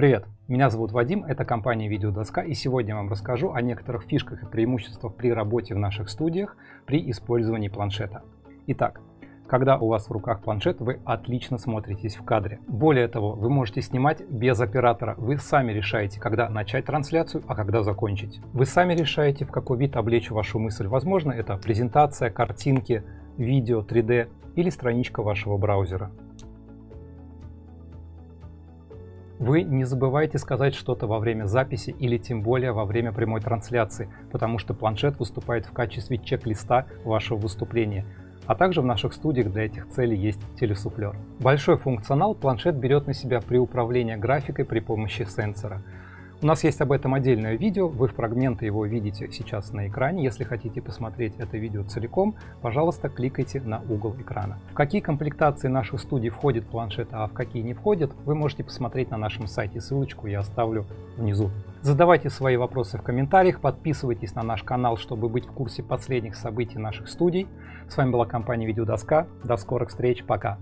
Привет, меня зовут Вадим, это компания Видеодоска, и сегодня я вам расскажу о некоторых фишках и преимуществах при работе в наших студиях при использовании планшета. Итак, когда у вас в руках планшет, вы отлично смотритесь в кадре. Более того, вы можете снимать без оператора, вы сами решаете, когда начать трансляцию, а когда закончить. Вы сами решаете, в какой вид облечь вашу мысль. Возможно, это презентация, картинки, видео, 3D или страничка вашего браузера. Вы не забывайте сказать что-то во время записи или тем более во время прямой трансляции, потому что планшет выступает в качестве чек-листа вашего выступления. А также в наших студиях для этих целей есть телесуфлер. Большой функционал планшет берет на себя при управлении графикой при помощи сенсора. У нас есть об этом отдельное видео, вы фрагменты его видите сейчас на экране. Если хотите посмотреть это видео целиком, пожалуйста, кликайте на угол экрана. В какие комплектации наших студий входит планшет, а в какие не входит, вы можете посмотреть на нашем сайте, ссылочку я оставлю внизу. Задавайте свои вопросы в комментариях, подписывайтесь на наш канал, чтобы быть в курсе последних событий наших студий. С вами была компания Видеодоска, до скорых встреч, пока!